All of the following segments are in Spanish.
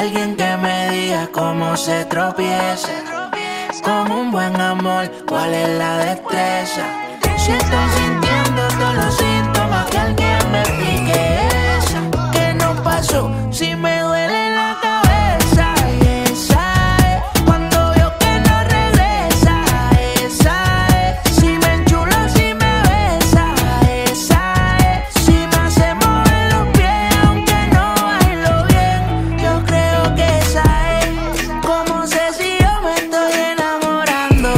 Alguien que me diga cómo se tropieza, con un buen amor, cuál es la destreza. Si estoy sintiendo todos los síntomas, que alguien me explique esa, que no pasó, si me duele la cabeza. Y esa es, cuando veo que no regresa. Esa es, si me enchulo, si me besa. Esa es, si me hace mover los pies, aunque no bailo bien. Yo creo que esa es. ¿Cómo sé si yo me estoy enamorando?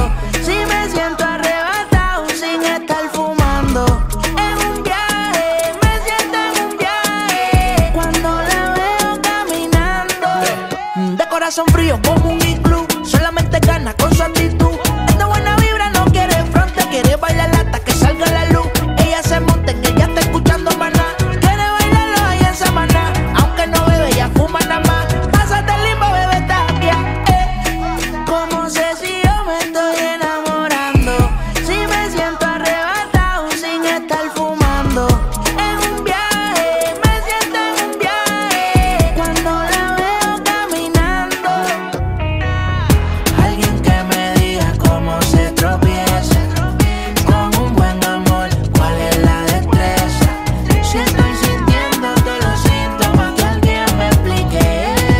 Si me siento arrebatado sin estar fumando. Es un viaje, me siento en un viaje cuando la veo caminando. De corazón frío como un iglú, solamente gana con su actitud. Es de buena vibra, no quiere fronte, quiere bailar hasta que salga la luz. Ella se monta en ella, está escuchando maná. Quiere bailarlo allá en Samaná, aunque no bebe, ella fuma nada más. Pásate limbo, bebé, está aquí. ¿Cómo sé si yo me estoy enamorando? Si me siento arrebatado sin estar fumando. Es un viaje, me siento en un viaje cuando la veo caminando. Alguien que me diga cómo se tropieza, con un buen amor, cuál es la destreza. Si estoy sintiendo todos los síntomas, que alguien me explique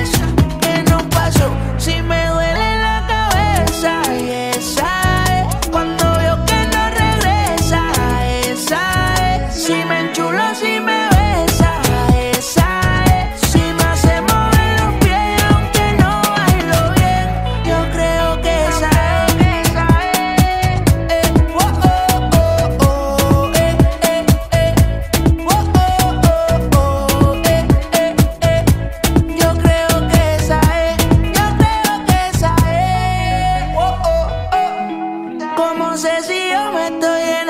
eso, que no pasó, si me duele la cabeza. Y esa es, cuando veo que no regresa. Esa es, si me enchulo, si me besa. Esa es, si me hace mover los pies, aunque no bailo bien. Yo creo que esa es. Oh, oh, oh, oh, oh, oh, oh, oh, yo creo que esa es. Yo creo que esa es. Oh, oh, oh. ¿Cómo sé si yo me estoy enamorando?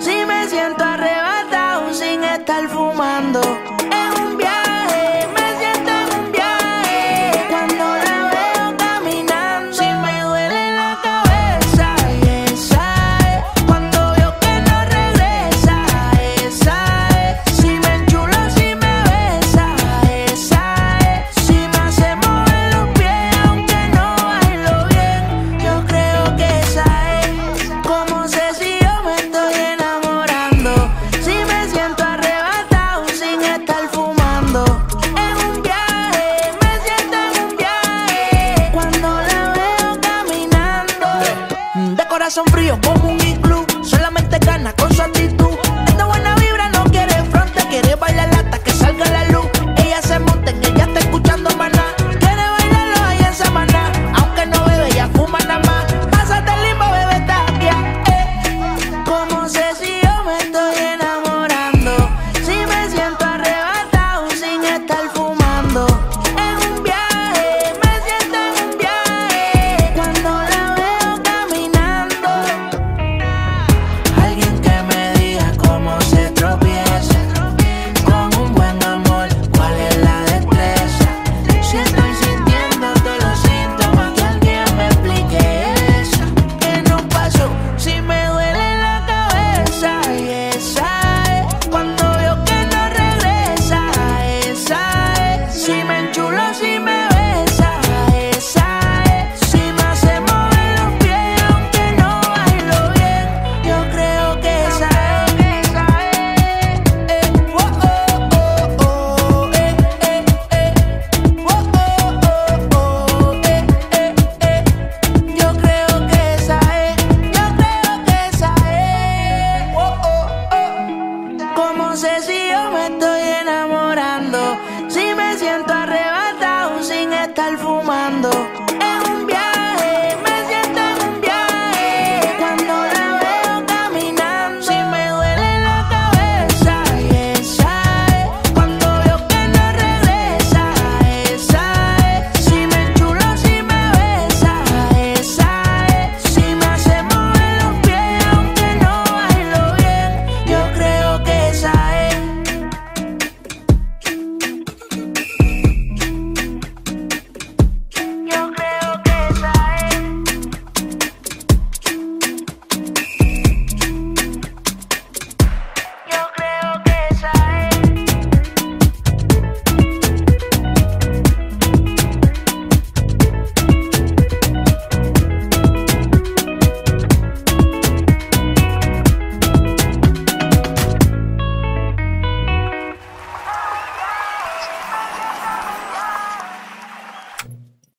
Si me siento arrebatado sin estar fumando. Es un viaje, me siento en un viaje cuando la veo caminando. Si me duele la cabeza. Y esa es, cuando veo que no regresa. Esa es, si me enchulo, si me besa. Esa es, si me hace mover los pies, aunque no bailo bien. Yo creo que esa es. ¿Cómo sé si yo me estoy enamorando? Si me siento arrebatado sin estar fumando. Es un viaje, me siento en un viaje cuando la veo caminando. De corazón frío como un iglú, solamente gana con su actitud.